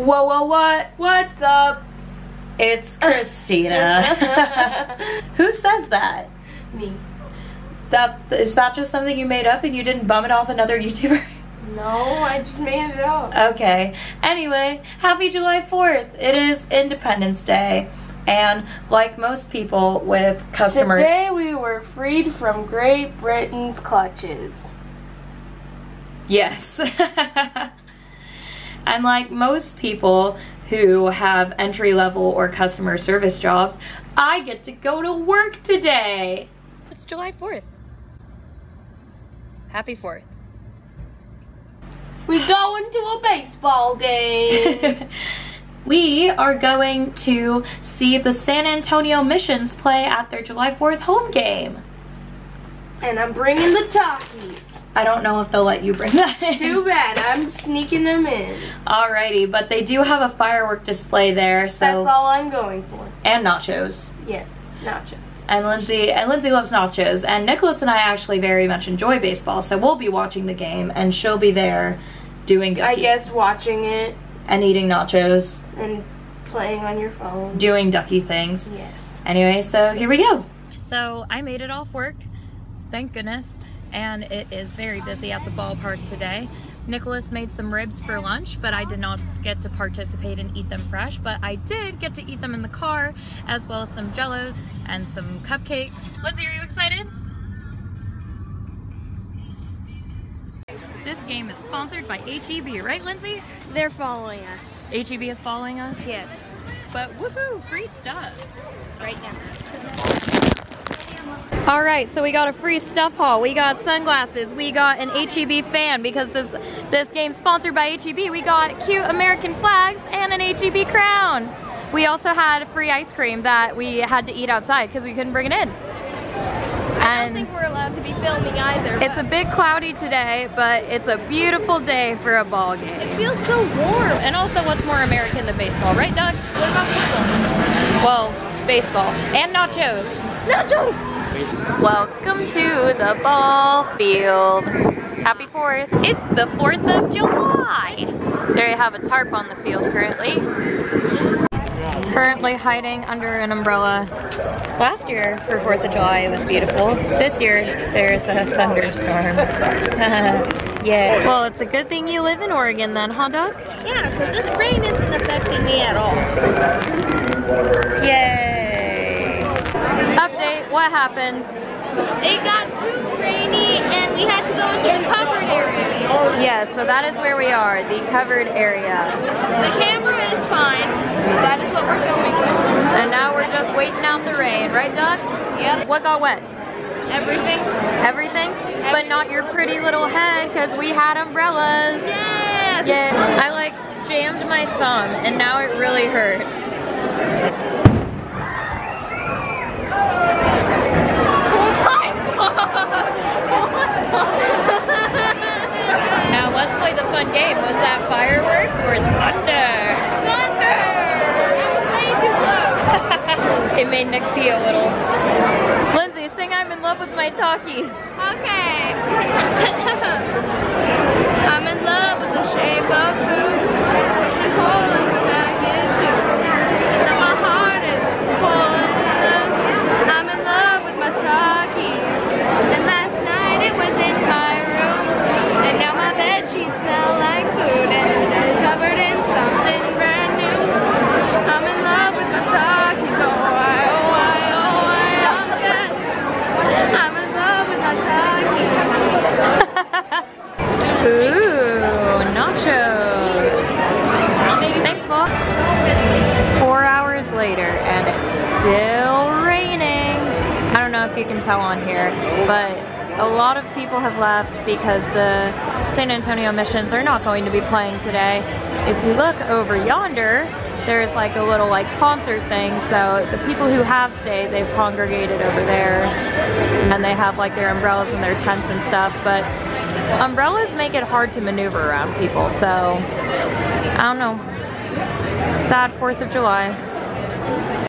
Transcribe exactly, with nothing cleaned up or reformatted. Whoa, whoa, what? What's up? It's Christina. Who says that? Me. That is that just something you made up and you didn't bum it off another YouTuber? No, I just made it up. Okay. Anyway, happy July fourth. It is Independence Day. And like most people with customers, today we were freed from Great Britain's clutches. Yes. And like most people who have entry-level or customer service jobs, I get to go to work today. It's July fourth. Happy fourth. We're going to a baseball game. We are going to see the San Antonio Missions play at their July fourth home game. And I'm bringing the Takis. I don't know if they'll let you bring that in. Too bad. I'm sneaking them in. Alrighty, but they do have a firework display there, so. That's all I'm going for. And nachos. Yes, nachos. And Lindsay, and Lindsay loves nachos. And Nicholas and I actually very much enjoy baseball, so we'll be watching the game, and she'll be there doing good. I guess watching it. And eating nachos. And playing on your phone. Doing ducky things. Yes. Anyway, so here we go. So I made it off work, thank goodness. And it is very busy at the ballpark today. Nicholas made some ribs for lunch, but I did not get to participate and eat them fresh, but I did get to eat them in the car, as well as some jellos and some cupcakes. Lindsay, are you excited? This game is sponsored by H E B, right, Lindsay? They're following us. H E B is following us? Yes. But woohoo, free stuff. Right now. All right, so we got a free stuff haul. We got sunglasses. We got an H E B fan because this this game's sponsored by H E B. We got cute American flags and an H E B crown. We also had free ice cream that we had to eat outside because we couldn't bring it in. I don't think we're allowed to be filming either. It's a bit cloudy today, but it's a beautiful day for a ball game. It feels so warm. And also, what's more American than baseball, right, Doug? What about baseball? Well, baseball and nachos. Nachos! Welcome to the ball field. Happy fourth. It's the fourth of July. There you have a tarp on the field currently. Currently hiding under an umbrella. Last year for fourth of July it was beautiful. This year there's a thunderstorm. Yeah. Well, it's a good thing you live in Oregon then, huh, Doug? Yeah, because this rain isn't affecting me at all. Yay! Update, what happened? It got too rainy and we had to go into the covered area. Yeah, so that is where we are, the covered area. The camera is fine. That is what we're filming with. And now we're just waiting out the rain, right, Doug? Yep. What got wet? Everything. Everything? Everything. But not your pretty little head, because we had umbrellas. Yes! Yeah. I, like, jammed my thumb, and now it really hurts. Now let's play the fun game. Was that fireworks or thunder? Thunder! That was way too close. It made Nick pee a little. Lindsay, sing I'm in love with my Takis. Okay. I'm in love with the shape of food. Push and pull and back into. And now my heart is falling in love. I'm in love with my Takis. And last night it was in my room. And now my bed sheets smell like food. And it's covered in something brand new. I'm in love with my Takis. Oh, I, oh, I, oh, I, I'm dead. I'm in love with my Takis. Ooh, nachos. Thanks, Bob. Four hours later, and it's still raining. I don't know if you can tell on here, but a lot of people have left because the San Antonio Missions are not going to be playing today. If you look over yonder, there's like a little like concert thing, so the people who have stayed, they've congregated over there, and they have like their umbrellas and their tents and stuff, but umbrellas make it hard to maneuver around people, so I don't know. Sad fourth of July.